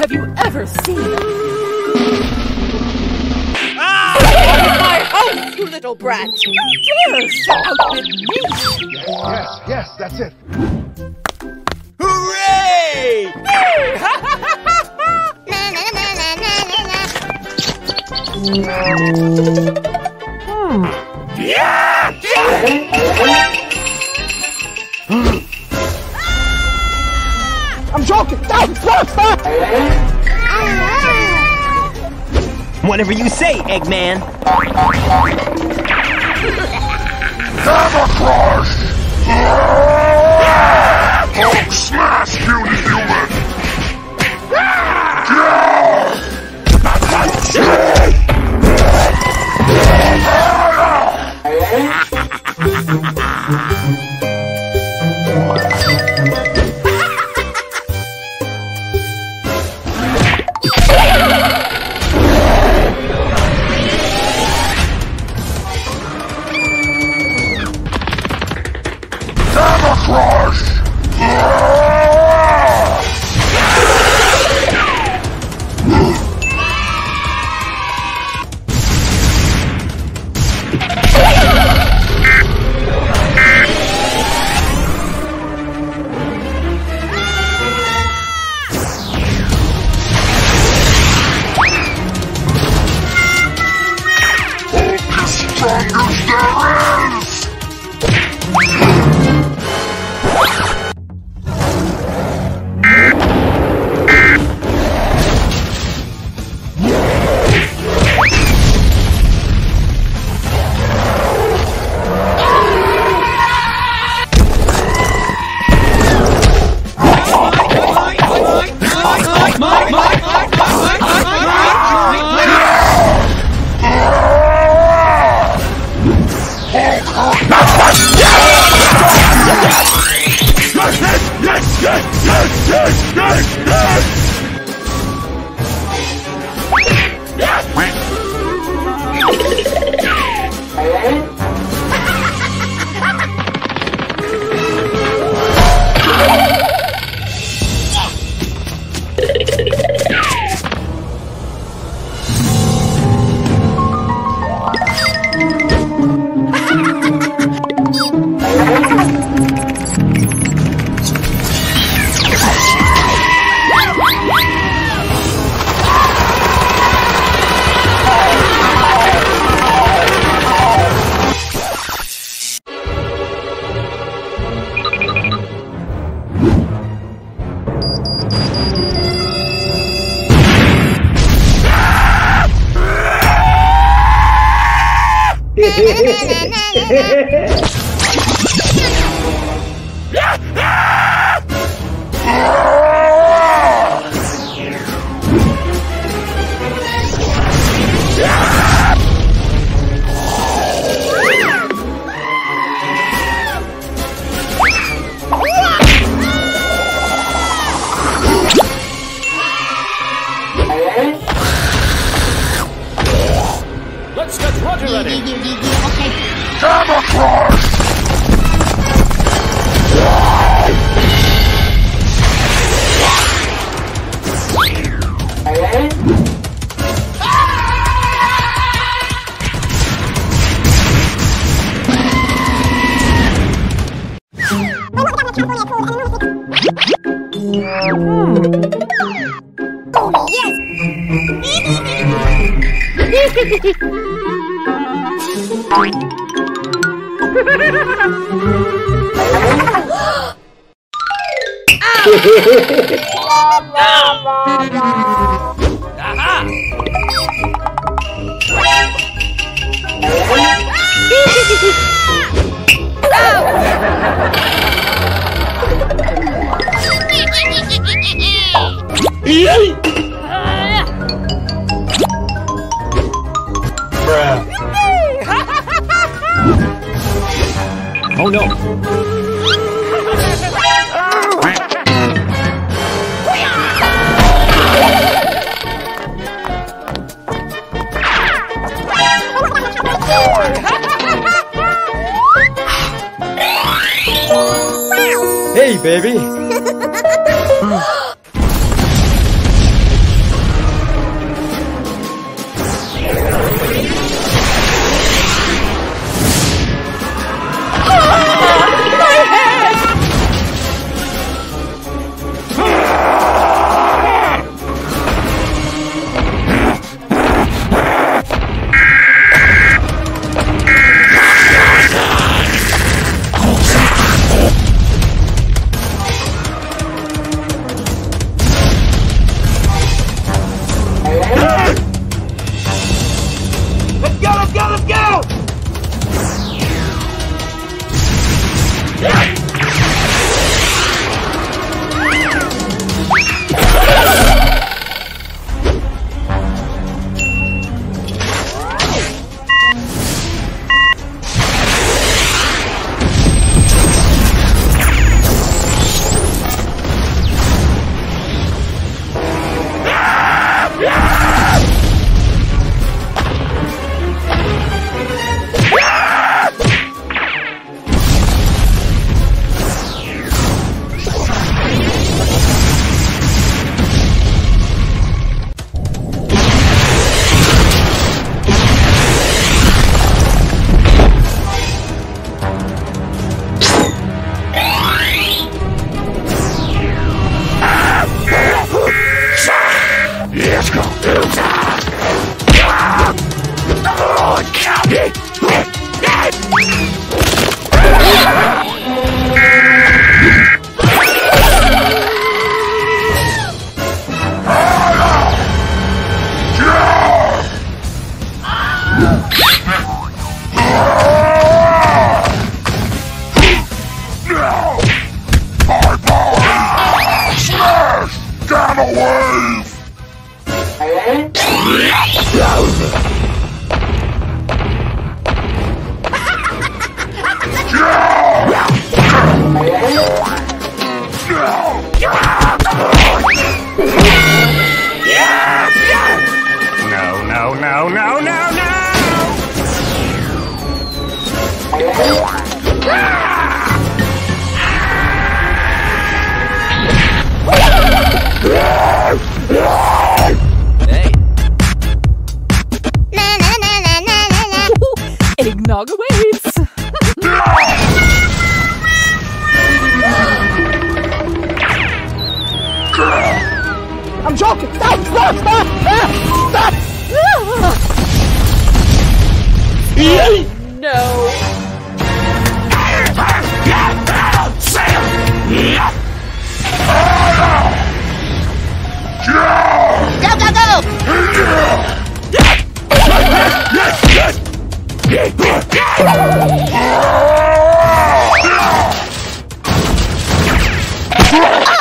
have you ever seen? Ah! Get out of my house, you little brat! You dare outbid me! Yes, that's it. Hooray! Yeah! I'm joking! Whatever you say, Eggman! Tamocract! Hulk smash, cutie human! Hey, baby! Ah!